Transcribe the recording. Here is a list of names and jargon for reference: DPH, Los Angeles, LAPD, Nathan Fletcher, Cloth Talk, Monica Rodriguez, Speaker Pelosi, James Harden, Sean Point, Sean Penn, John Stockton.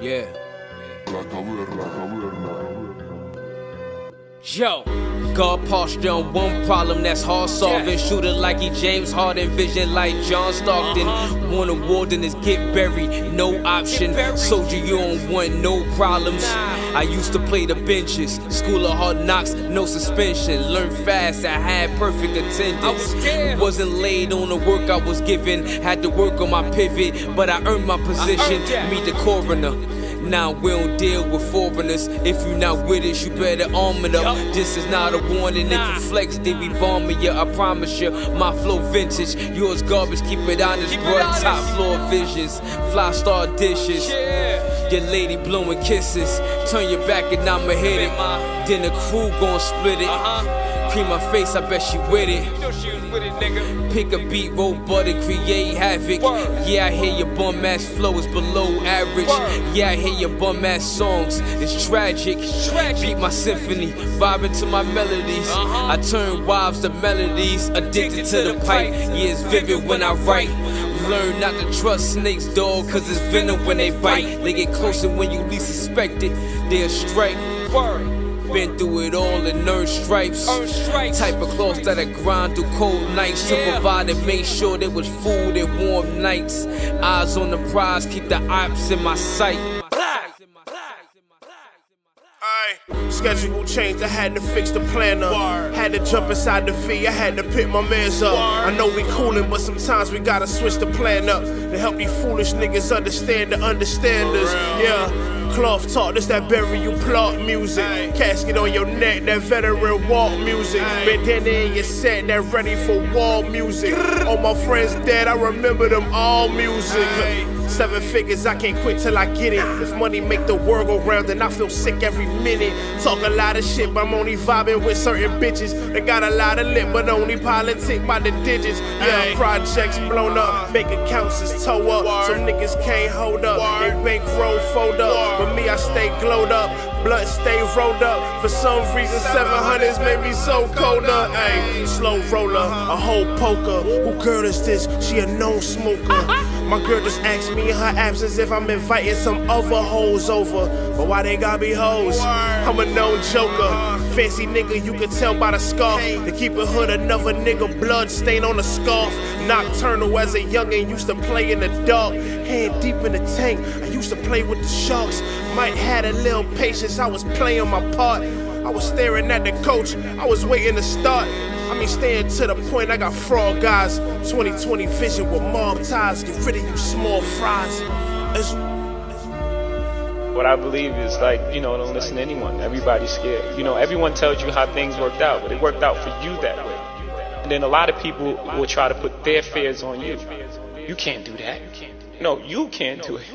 Yeah. Yo, God posture on one problem that's hard solving. Shooter like he James Harden, vision like John Stockton. Won a wilderness, get buried, no option. Soldier, you don't want no problems. I used to play the benches, school of hard knocks, no suspension. Learned fast, I had perfect attendance. Wasn't laid on the work I was given. Had to work on my pivot, but I earned my position. Meet the coroner. Now we don't deal with foreigners. If you not with us, you better arm it up. This is not a warning. If you flex, they be bombing you. I promise you, my flow vintage. Yours garbage, keep it honest, keep bro. It honest. Top floor visions, fly star dishes. Yeah. Your lady blowing kisses. Turn your back and I'ma hit it. Then the crew gon' split it. Cream my face, I bet she with it. You know she was with it, nigga. Pick a beat, roll butter, create havoc. Word. Yeah, I hear your bum ass flow is below average. Word. Yeah, I hear your bum ass songs, it's tragic. Beat my symphony, vibing to my melodies. I turn wives to melodies, addicted to the pipe. Yeah, it's vivid when I write. Learn not to trust snakes, dog, cause it's venom when they bite. They get closer when you least suspect it, they'll strike. Word. Been through it all and earned stripes. Type of cloth that I grind through cold nights. To provide and make sure there was food and warm nights. Eyes on the prize, keep the ops in my sight. Schedule changed, I had to fix the planner. Had to jump inside the V, I had to pick my mans up. I know we coolin', but sometimes we gotta switch the plan up to help you foolish niggas understand the understanders. Yeah. Cloth talk, this that bury you plot music. Casket on your neck, that veteran walk music. Bandana in your set, that ready for war music. All my friends dead, I remember them all music. 7 figures, I can't quit till I get it. If money make the world go round, then I feel sick every minute. Talk a lot of shit, but I'm only vibing with certain bitches. They got a lot of lip, but only politic by the digits. Yeah, projects blown up, make accounts is toe up. So niggas can't hold up, they bankroll fold up. With me, I stay glowed up, blood stay rolled up. For some reason, 700s made me so colder. Ayy, slow roller, a whole poker. Who girl is this? She a known smoker. My girl just asked me in her absence if I'm inviting some other hoes over. But why they gotta be hoes? I'm a known joker. Fancy nigga, you can tell by the scarf. To keep it hood, another nigga blood stain on the scarf. Nocturnal as a youngin', used to play in the dark. Hand deep in the tank, I used to play with the sharks. Might had a little patience, I was playing my part. I was staring at the coach, I was waiting to start. I mean, staying to the point, I got frog eyes. 2020 vision with mob ties, get rid of you small fries. What I believe is, like, you know, don't listen to anyone. Everybody's scared. You know, everyone tells you how things worked out, but it worked out for you that way. And then a lot of people will try to put their fears on you. You can't do that. No, you can't do it.